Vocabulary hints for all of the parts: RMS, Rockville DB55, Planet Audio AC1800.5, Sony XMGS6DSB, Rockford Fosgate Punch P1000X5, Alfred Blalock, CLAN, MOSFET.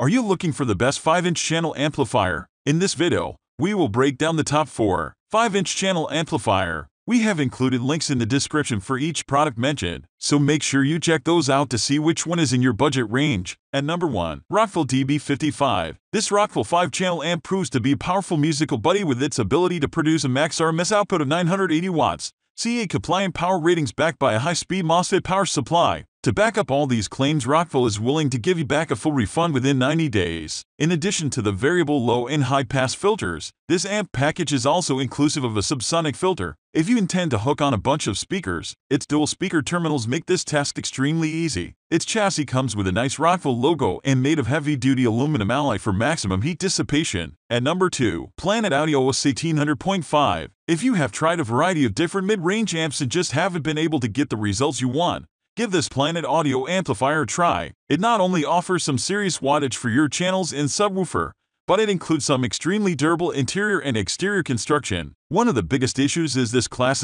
Are you looking for the best 5-inch channel amplifier? In this video, we will break down the top 4 5-inch channel amplifier. We have included links in the description for each product mentioned, so make sure you check those out to see which one is in your budget range. At number 1, Rockville DB55. This Rockville 5-channel amp proves to be a powerful musical buddy with its ability to produce a max RMS output of 980 watts, CA-compliant power ratings backed by a high-speed MOSFET power supply. To back up all these claims, Rockville is willing to give you back a full refund within 90 days. In addition to the variable low and high pass filters, this amp package is also inclusive of a subsonic filter. If you intend to hook on a bunch of speakers, its dual speaker terminals make this task extremely easy. Its chassis comes with a nice Rockville logo and made of heavy-duty aluminum alloy for maximum heat dissipation. At number 2, Planet Audio AC1800.5. If you have tried a variety of different mid-range amps and just haven't been able to get the results you want, give this Planet Audio amplifier a try. It not only offers some serious wattage for your channels and subwoofer, but it includes some extremely durable interior and exterior construction. One of the biggest issues is this class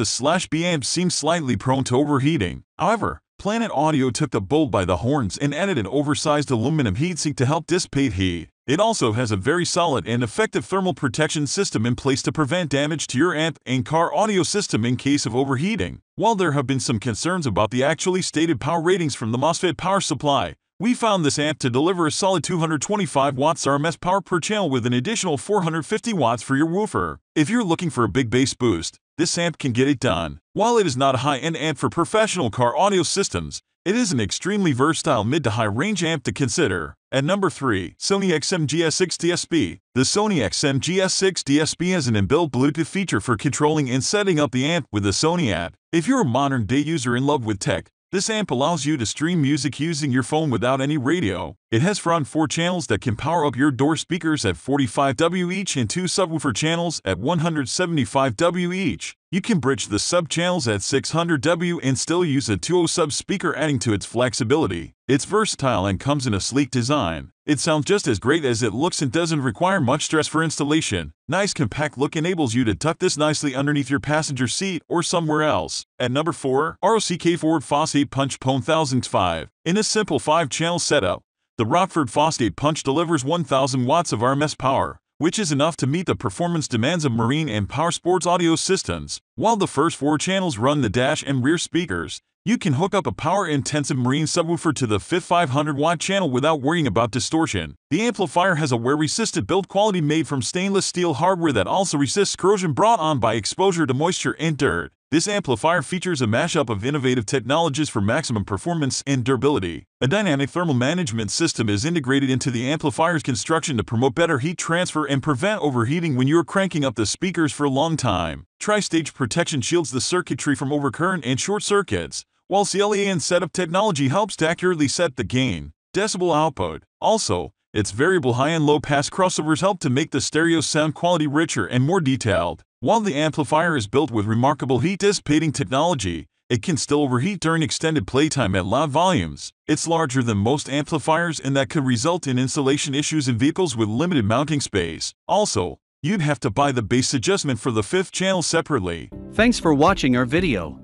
B amp seems slightly prone to overheating. However, Planet Audio took the bull by the horns and added an oversized aluminum heatsink to help dissipate heat. It also has a very solid and effective thermal protection system in place to prevent damage to your amp and car audio system in case of overheating. While there have been some concerns about the actually stated power ratings from the MOSFET power supply, we found this amp to deliver a solid 225 watts RMS power per channel with an additional 450 watts for your woofer. If you're looking for a big bass boost, this amp can get it done. While it is not a high-end amp for professional car audio systems, it is an extremely versatile mid to high-range amp to consider. At number 3, Sony XMGS6DSB. The Sony XMGS6DSB has an inbuilt Bluetooth feature for controlling and setting up the amp with the Sony app. If you're a modern-day user in love with tech, this amp allows you to stream music using your phone without any radio. It has front 4 channels that can power up your door speakers at 45W each and 2 subwoofer channels at 175W each. You can bridge the sub-channels at 600W and still use a 2.0 sub-speaker, adding to its flexibility. It's versatile and comes in a sleek design. It sounds just as great as it looks and doesn't require much stress for installation. Nice compact look enables you to tuck this nicely underneath your passenger seat or somewhere else. At number 4, Rockford Fosgate Punch P1000X5. In a simple 5-channel setup, the Rockford Fosgate Punch delivers 1000 watts of RMS power, which is enough to meet the performance demands of marine and power sports audio systems. While the first 4 channels run the dash and rear speakers, you can hook up a power-intensive marine subwoofer to the fifth 500-watt channel without worrying about distortion. The amplifier has a wear-resistant build quality made from stainless steel hardware that also resists corrosion brought on by exposure to moisture and dirt. This amplifier features a mashup of innovative technologies for maximum performance and durability. A dynamic thermal management system is integrated into the amplifier's construction to promote better heat transfer and prevent overheating when you're cranking up the speakers for a long time. Tri-stage protection shields the circuitry from overcurrent and short circuits, while CLAN setup technology helps to accurately set the gain, decibel output. Also, its variable high and low pass crossovers help to make the stereo sound quality richer and more detailed. While the amplifier is built with remarkable heat-dissipating technology, it can still overheat during extended playtime at loud volumes. It's larger than most amplifiers, and that could result in installation issues in vehicles with limited mounting space. Also, you'd have to buy the bass adjustment for the 5th channel separately. Thanks for watching our video.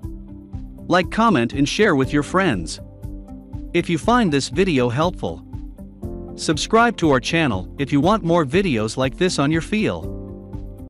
Like, comment, and share with your friends. If you find this video helpful, subscribe to our channel if you want more videos like this on your field.